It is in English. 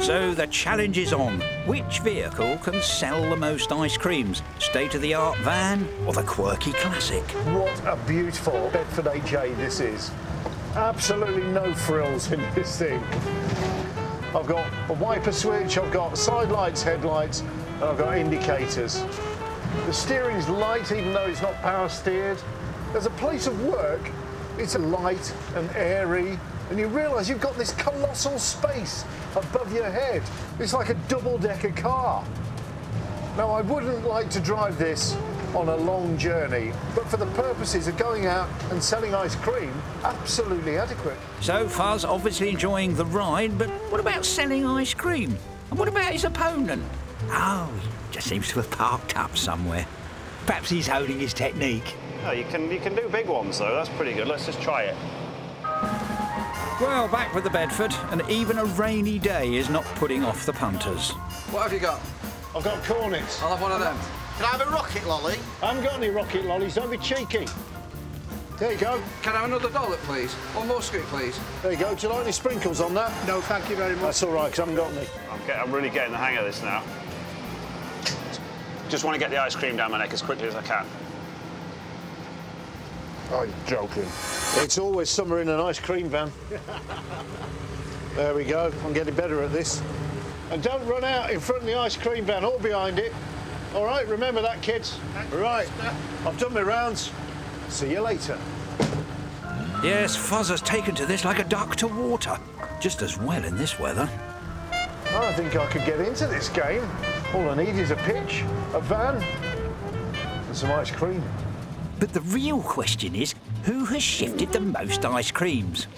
So the challenge is on. Which vehicle can sell the most ice creams? State-of-the-art van or the quirky classic? What a beautiful Bedford HA this is. Absolutely no frills in this thing. I've got a wiper switch, I've got side lights, headlights, and I've got indicators. The steering's light, even though it's not power steered. As a place of work, it's light and airy, and you realise you've got this colossal space above your head. It's like a double-decker car. Now, I wouldn't like to drive this on a long journey, but for the purposes of going out and selling ice cream, absolutely adequate. So Fuzz obviously enjoying the ride, but what about selling ice cream? And what about his opponent? Oh, he just seems to have parked up somewhere. Perhaps he's holding his technique. Oh, you can do big ones, though. That's pretty good. Let's just try it. Well, back with the Bedford, and even a rainy day is not putting off the punters. What have you got? I've got cornets. I'll have one of them. Can I have a rocket lolly? I haven't got any rocket lollies. Don't be cheeky. There you go. Can I have another dollop, please? One more scoop, please. There you go. Do you like any sprinkles on that? No, thank you very much. That's all right, because I haven't got any. I'm really getting the hang of this now. Just want to get the ice cream down my neck as quickly as I can. Oh, you're joking. It's always summer in an ice cream van. There we go. I'm getting better at this. And don't run out in front of the ice cream van or behind it. All right, remember that, kids. Right, I've done my rounds. See you later. Yes, Fuzz has taken to this like a duck to water. Just as well in this weather. I don't think I could get into this game. All I need is a pitch, a van, and some ice cream. But the real question is, who has shifted the most ice creams?